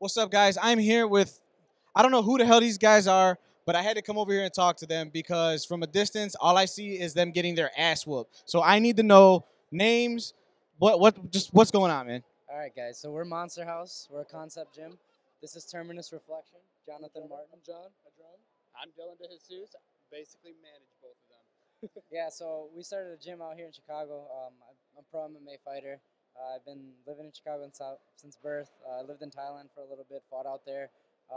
What's up, guys? I'm here with, I don't know who the hell these guys are, but I had to come over here and talk to them because from a distance, all I see is them getting their ass whooped. So I need to know names, what's going on, man? All right, guys. So we're Monster House. We're a concept gym. This is Terminus Reflection. Jonathan Martin. I'm John. I'm Dylan DeJesus. Basically manage both of them. Yeah, so we started a gym out here in Chicago. I'm a pro MMA fighter. I've been living in Chicago since birth. I lived in Thailand for a little bit, fought out there,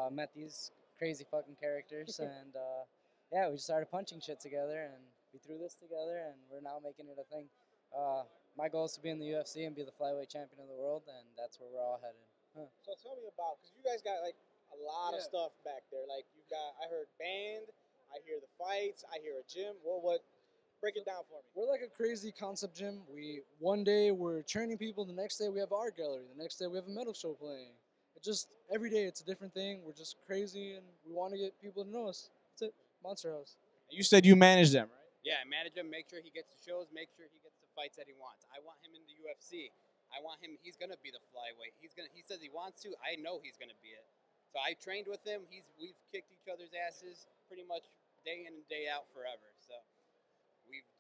met these crazy fucking characters, and yeah, we just started punching shit together, and we threw this together, and we're now making it a thing. My goal is to be in the UFC and be the flyweight champion of the world, and that's where we're all headed. Huh. So tell me about, because you guys got like a lot of stuff back there. Like you got, I heard band, I hear the fights, I hear a gym. What? Break it down for me. We're like a crazy concept gym. One day we're training people, the next day we have art gallery, the next day we have a metal show playing. It just, every day it's a different thing. We're just crazy and we want to get people to know us. That's it, Monster House. You said you manage them, right? Yeah, I manage him, make sure he gets the shows, make sure he gets the fights that he wants. I want him in the UFC. I want him, he's going to be the flyweight. He says he wants to, I know he's going to be it. So I trained with him, we've kicked each other's asses pretty much day in and day out forever, so.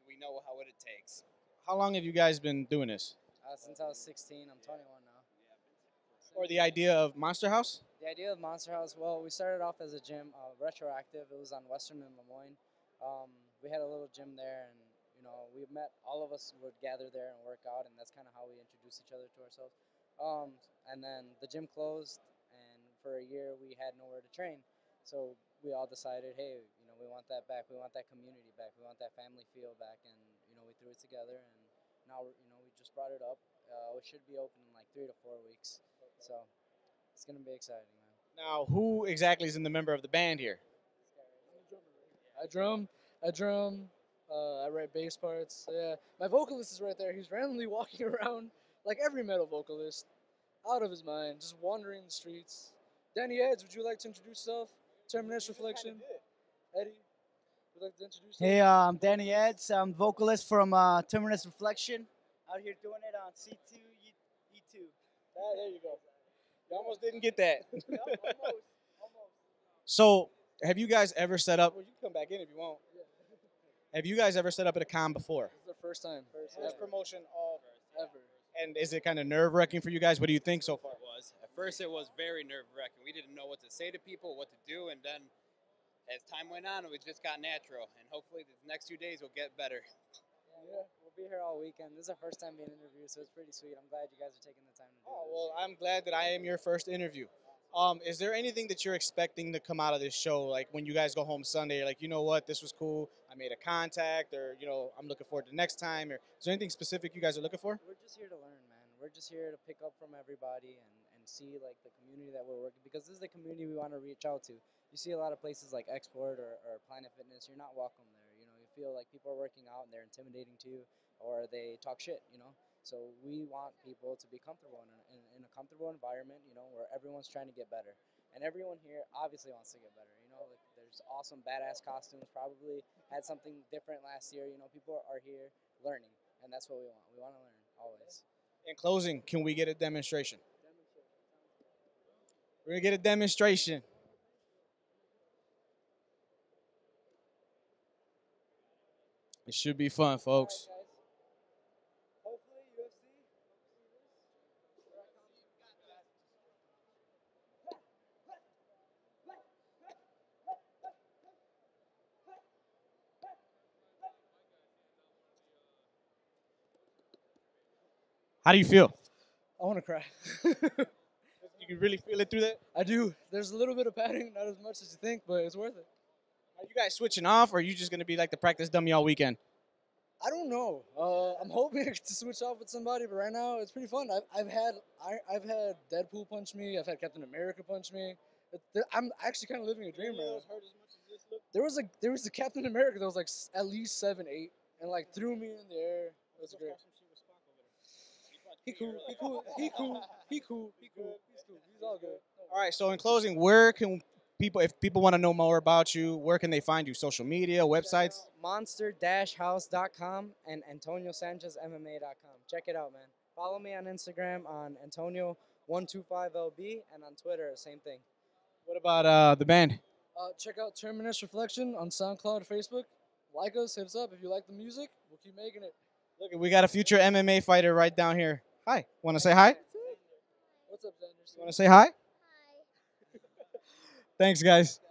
We know what it takes. How long have you guys been doing this? Since I was 16. I'm 21 now. Or the idea of Monster House? The idea of Monster House, well, we started off as a gym, retroactive. It was on Western and Lemoyne. We had a little gym there, and you know, we met, all of us would gather there and work out, and that's kind of how we introduced each other to ourselves. And then the gym closed, and for a year we had nowhere to train. So we all decided, hey, you know, we want that back. We want that community back. We want that family feel back. And, you know, we threw it together. And now, you know, we just brought it up. It should be open in like 3 to 4 weeks. Okay. So it's going to be exciting, man. Now, who exactly is in the member of the band here? I drum. I write bass parts. Yeah. My vocalist is right there. He's randomly walking around like every metal vocalist, out of his mind, just wandering the streets. Danny Eds, would you like to introduce yourself? Terminus Reflection. Eddie, would you like to introduce yourself? Hey, I'm Danny Eds. I'm vocalist from Terminus Reflection. Out here doing it on C2, E2. Ah, there you go. You almost didn't get that. Yeah, almost. So, have you guys ever set up? Well, you can come back in if you want. Yeah. Have you guys ever set up at a con before? This is the first time. First promotion ever. And is it kind of nerve-wracking for you guys? What do you think so far? It was. At first, it was very nerve-wracking. We didn't know what to say to people, what to do, and then as time went on, it just got natural. And hopefully, the next few days will get better. Yeah, we'll be here all weekend. This is our first time being interviewed, so it's pretty sweet. I'm glad you guys are taking the time to do this. Oh, well, I'm glad that I am your first interview. Is there anything that you're expecting to come out of this show? Like, when you guys go home Sunday, you're like, you know what, this was cool, I made a contact, or, you know, I'm looking forward to next time, or is there anything specific you guys are looking for? We're just here to learn, man. We're just here to pick up from everybody and see, like, the community that we're working, because this is the community we want to reach out to. You see a lot of places like Export or Planet Fitness, you're not welcome there, you know. You feel like people are working out and they're intimidating to you, or they talk shit, you know. So we want people to be comfortable in a comfortable environment, you know, where everyone's trying to get better. And everyone here obviously wants to get better, you know. Like, there's awesome badass costumes, probably had something different last year. You know, people are here learning, and that's what we want. We want to learn, always. In closing, can we get a demonstration? We're going to get a demonstration. It should be fun, folks. How do you feel? I want to cry. You can really feel it through that? I do. There's a little bit of padding, not as much as you think, but it's worth it. Are you guys switching off, or are you just going to be like the practice dummy all weekend? I don't know. I'm hoping to switch off with somebody, but right now it's pretty fun. I've had Deadpool punch me. I've had Captain America punch me. I'm actually kind of living a dream right now. There was a Captain America that was like at least 7'8", and like threw me in the air. It was great. He cool. He's all good. All right, so in closing, where can if people want to know more about you, where can they find you? Social media, websites? Monster-house.com and AntonioSanchezMMA.com. Check it out, man. Follow me on Instagram on Antonio125LB and on Twitter, same thing. What about the band? Check out Terminus Reflection on SoundCloud, Facebook. Like us, hit us up. If you like the music, we'll keep making it. Look, we got a future MMA fighter right down here. Hi. Want to say hi? What's up, Xander? Want to say hi? Hi. Thanks, guys.